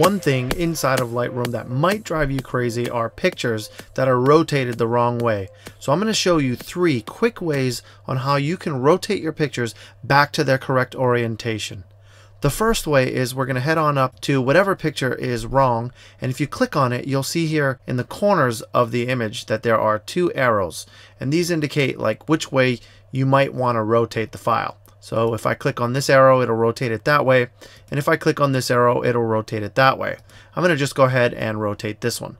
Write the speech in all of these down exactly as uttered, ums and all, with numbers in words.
One thing inside of Lightroom that might drive you crazy are pictures that are rotated the wrong way. So I'm going to show you three quick ways on how you can rotate your pictures back to their correct orientation. The first way is we're going to head on up to whatever picture is wrong, and if you click on it, you'll see here in the corners of the image that there are two arrows, and these indicate like which way you might want to rotate the file. So if I click on this arrow, it'll rotate it that way, and if I click on this arrow, it'll rotate it that way. I'm going to just go ahead and rotate this one.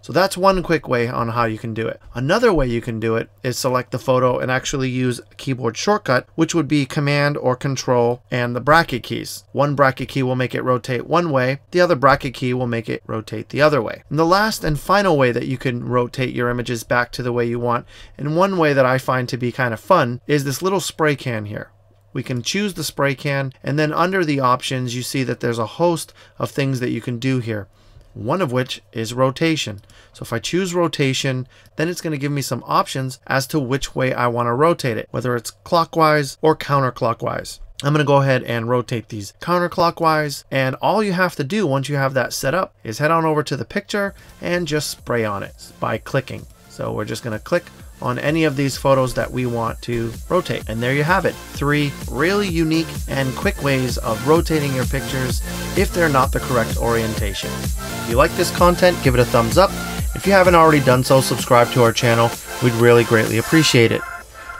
So that's one quick way on how you can do it. Another way you can do it is select the photo and actually use a keyboard shortcut, which would be Command or Control and the bracket keys. One bracket key will make it rotate one way, the other bracket key will make it rotate the other way. And the last and final way that you can rotate your images back to the way you want, and one way that I find to be kind of fun, is this little spray can here. We can choose the spray can, and then under the options you see that there's a host of things that you can do here. One of which is rotation. So if I choose rotation, then it's going to give me some options as to which way I want to rotate it, whether it's clockwise or counterclockwise. I'm going to go ahead and rotate these counterclockwise, and all you have to do once you have that set up is head on over to the picture and just spray on it by clicking. So we're just going to click on any of these photos that we want to rotate. And there you have it. Three really unique and quick ways of rotating your pictures if they're not the correct orientation. If you like this content, give it a thumbs up. If you haven't already done so, subscribe to our channel. We'd really greatly appreciate it.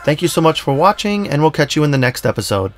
Thank you so much for watching, and we'll catch you in the next episode.